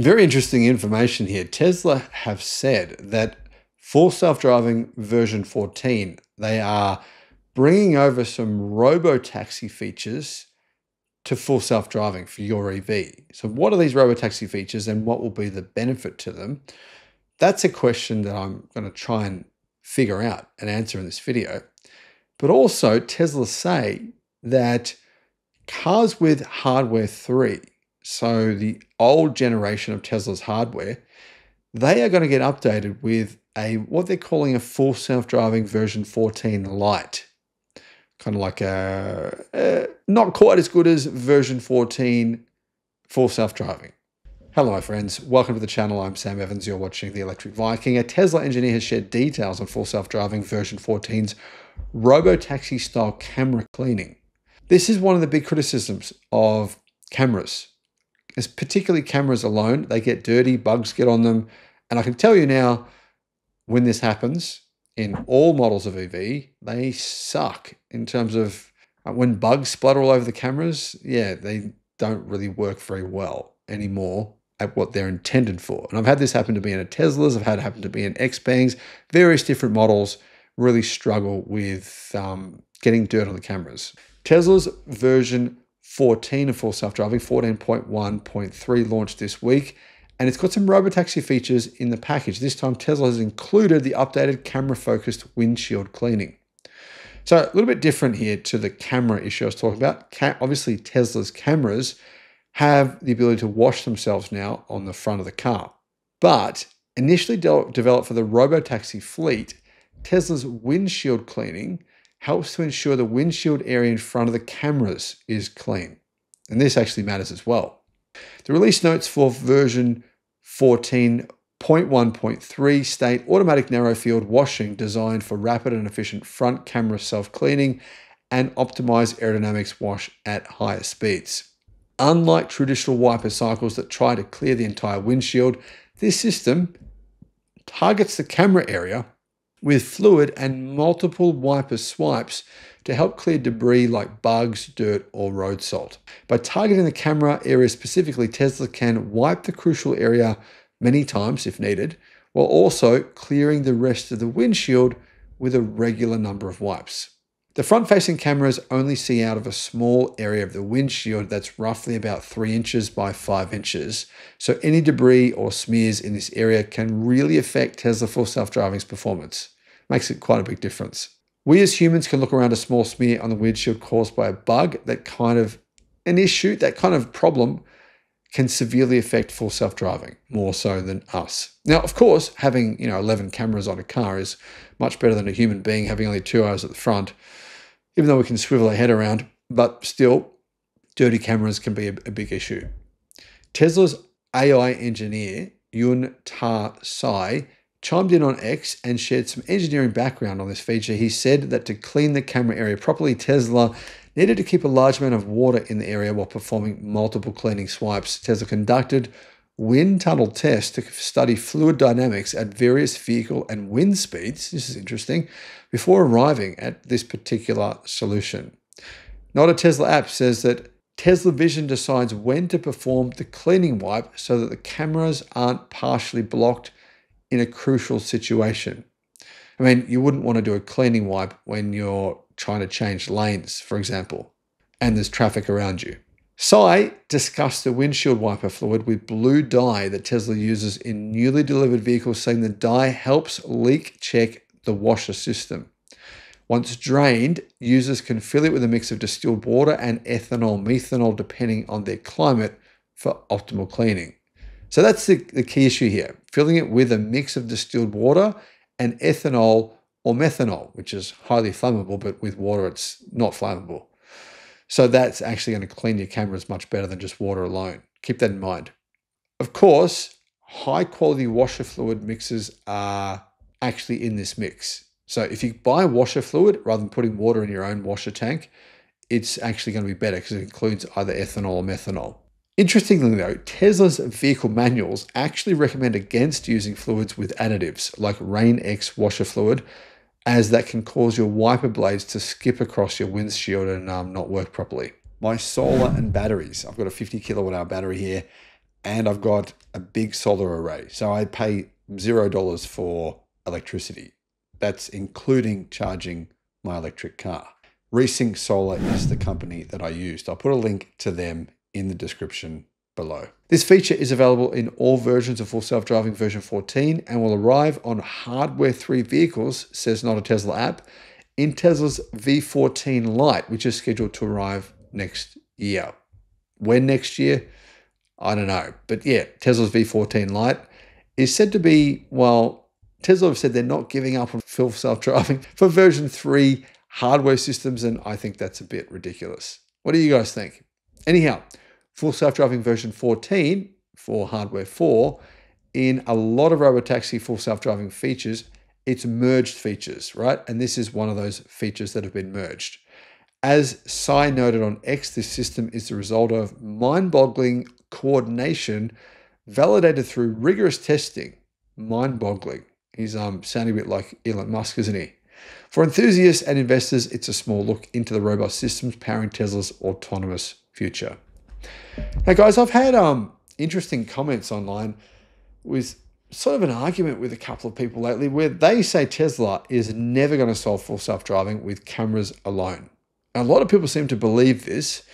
Very interesting information here. Tesla have said that for self-driving version 14, they are bringing over some Robotaxi features to full self-driving for your EV. So what are these Robotaxi features and what will be the benefit to them? That's a question that I'm going to try and figure out and answer in this video. But also Tesla say that cars with hardware 3, so the old generation of Tesla's hardware, they are going to get updated with a what they're calling a full self-driving version 14 Lite. Kind of like a not quite as good as version 14 full self-driving. Hello, my friends. Welcome to the channel. I'm Sam Evans. You're watching The Electric Viking. A Tesla engineer has shared details on full self-driving version 14's Robotaxi-style camera cleaning. This is one of the big criticisms of cameras. It's particularly cameras alone. They get dirty, bugs get on them. And I can tell you now, when this happens, in all models of EV, they suck in terms of when bugs splatter all over the cameras. Yeah, they don't really work very well anymore at what they're intended for. And I've had this happen to me in a Tesla's, I've had it happen to me in Xpengs. Various different models really struggle with getting dirt on the cameras. Tesla's version 14 of full self-driving, 14.1.3, launched this week. And it's got some Robotaxi features in the package. This time, Tesla has included the updated camera-focused windshield cleaning. So a little bit different here to the camera issue I was talking about. Obviously, Tesla's cameras have the ability to wash themselves now on the front of the car. But initially developed for the Robotaxi fleet, Tesla's windshield cleaning helps to ensure the windshield area in front of the cameras is clean. And this actually matters as well. The release notes for version 14.1.3 state automatic narrow field washing designed for rapid and efficient front camera self-cleaning and optimized aerodynamics wash at higher speeds. Unlike traditional wiper cycles that try to clear the entire windshield, this system targets the camera area with fluid and multiple wiper swipes to help clear debris like bugs, dirt, or road salt. By targeting the camera area specifically, Tesla can wipe the crucial area many times if needed, while also clearing the rest of the windshield with a regular number of wipes. The front-facing cameras only see out of a small area of the windshield that's roughly about 3 inches by 5 inches. So any debris or smears in this area can really affect Tesla full self-driving's performance. Makes it quite a big difference. We as humans can look around a small smear on the windshield caused by a bug. That kind of an issue, that kind of problem can severely affect full self-driving, more so than us. Now, of course, having 11 cameras on a car is much better than a human being having only 2 hours at the front, even though we can swivel our head around, but still, dirty cameras can be a big issue. Tesla's AI engineer, Yun Tae Si, chimed in on X and shared some engineering background on this feature. He said that to clean the camera area properly, Tesla needed to keep a large amount of water in the area while performing multiple cleaning swipes. Tesla conducted wind tunnel tests to study fluid dynamics at various vehicle and wind speeds, this is interesting, before arriving at this particular solution. Not a Tesla App says that Tesla Vision decides when to perform the cleaning wipe so that the cameras aren't partially blocked in a crucial situation. I mean, you wouldn't want to do a cleaning wipe when you're trying to change lanes, for example, and there's traffic around you. Si discussed the windshield wiper fluid with blue dye that Tesla uses in newly delivered vehicles, saying the dye helps leak check the washer system. Once drained, users can fill it with a mix of distilled water and ethanol, methanol, depending on their climate for optimal cleaning. So that's the key issue here, filling it with a mix of distilled water and ethanol or methanol, which is highly flammable, but with water, it's not flammable. So that's actually going to clean your cameras much better than just water alone. Keep that in mind. Of course, high quality washer fluid mixes are actually in this mix. So if you buy washer fluid, rather than putting water in your own washer tank, it's actually going to be better because it includes either ethanol or methanol. Interestingly though, Tesla's vehicle manuals actually recommend against using fluids with additives like Rain-X washer fluid, as that can cause your wiper blades to skip across your windshield and not work properly. My solar and batteries. I've got a 50 kilowatt hour battery here and I've got a big solar array. So I pay $0 for electricity. That's including charging my electric car. ReSync Solar is the company that I used. I'll put a link to them in the description below. This feature is available in all versions of full self-driving version 14 and will arrive on hardware 3 vehicles, says Not a Tesla App, in Tesla's V14 Lite, which is scheduled to arrive next year. When next year? I don't know. But yeah, Tesla's V14 Lite is said to be, well, Tesla have said they're not giving up on full self-driving for version 3 hardware systems, and I think that's a bit ridiculous. What do you guys think? Anyhow, full self-driving version 14 for hardware 4, in a lot of Robotaxi full self-driving features, it's merged features, right? And this is one of those features that have been merged. As Sai noted on X, this system is the result of mind-boggling coordination validated through rigorous testing. Mind-boggling. He's sounding a bit like Elon Musk, isn't he? For enthusiasts and investors, it's a small look into the robust systems powering Tesla's autonomous future. Now, guys, I've had interesting comments online with sort of an argument with a couple of people lately where they say Tesla is never going to solve full self-driving with cameras alone. A lot of people seem to believe this.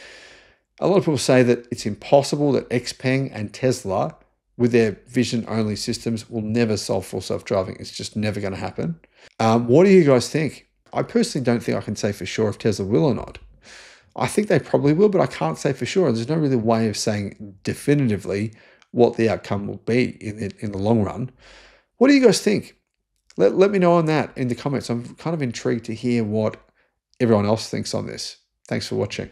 A lot of people say that it's impossible, that Xpeng and Tesla, with their vision-only systems, will never solve full self-driving. It's just never going to happen. What do you guys think? I personally don't think I can say for sure if Tesla will or not. I think they probably will, but I can't say for sure. There's no really way of saying definitively what the outcome will be in the long run. What do you guys think? Let me know on that in the comments. I'm kind of intrigued to hear what everyone else thinks on this. Thanks for watching.